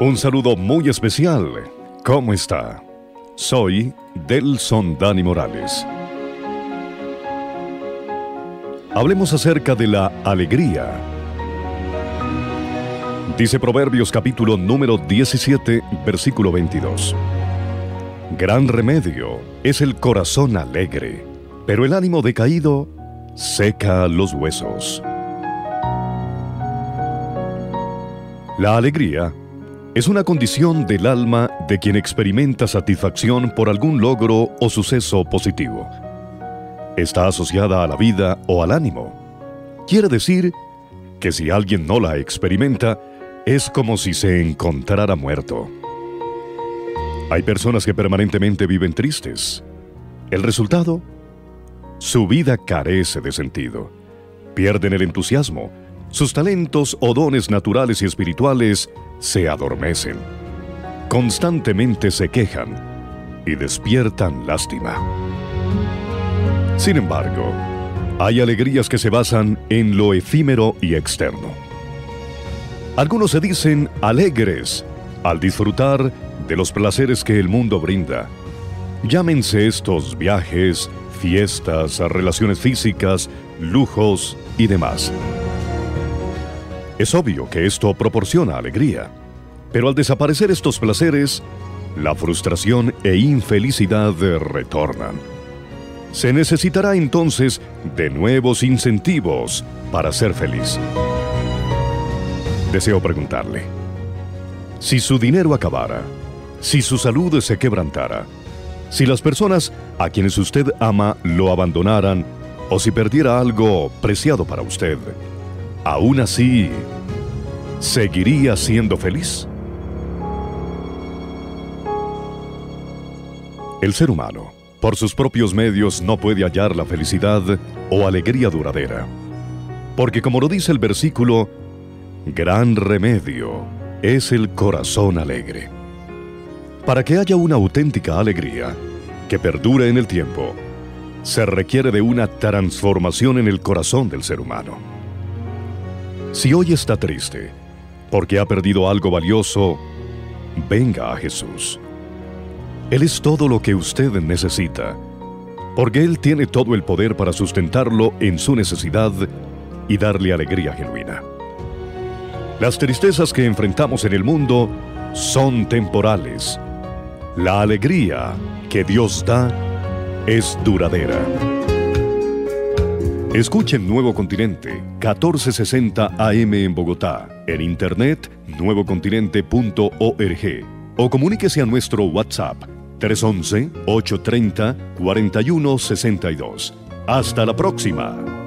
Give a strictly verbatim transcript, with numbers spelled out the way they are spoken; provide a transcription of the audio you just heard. Un saludo muy especial. ¿Cómo está? Soy Delson Dani Morales. Hablemos acerca de la alegría. Dice Proverbios capítulo número diecisiete, versículo veintidós. Gran remedio es el corazón alegre, pero el ánimo decaído seca los huesos. La alegría es una condición del alma de quien experimenta satisfacción por algún logro o suceso positivo. Está asociada a la vida o al ánimo. Quiere decir que si alguien no la experimenta, es como si se encontrara muerto. Hay personas que permanentemente viven tristes. El resultado, su vida carece de sentido. Pierden el entusiasmo. Sus talentos o dones naturales y espirituales se adormecen, constantemente se quejan y despiertan lástima. Sin embargo, hay alegrías que se basan en lo efímero y externo. Algunos se dicen alegres al disfrutar de los placeres que el mundo brinda. Llámense estos viajes, fiestas, relaciones físicas, lujos y demás. Es obvio que esto proporciona alegría, pero al desaparecer estos placeres, la frustración e infelicidad retornan. Se necesitará entonces de nuevos incentivos para ser feliz. Deseo preguntarle, si su dinero acabara, si su salud se quebrantara, si las personas a quienes usted ama lo abandonaran o si perdiera algo preciado para usted, ¿aún así seguiría siendo feliz? El ser humano, por sus propios medios, no puede hallar la felicidad o alegría duradera. Porque como lo dice el versículo, gran remedio es el corazón alegre. Para que haya una auténtica alegría que perdure en el tiempo, se requiere de una transformación en el corazón del ser humano. Si hoy está triste porque ha perdido algo valioso, venga a Jesús. Él es todo lo que usted necesita, porque Él tiene todo el poder para sustentarlo en su necesidad y darle alegría genuina. Las tristezas que enfrentamos en el mundo son temporales. La alegría que Dios da es duradera. Escuchen Nuevo Continente, catorce sesenta A M en Bogotá, en internet, nuevo continente punto org, o comuníquese a nuestro WhatsApp, tres once, ochocientos treinta, cuarenta y uno sesenta y dos. ¡Hasta la próxima!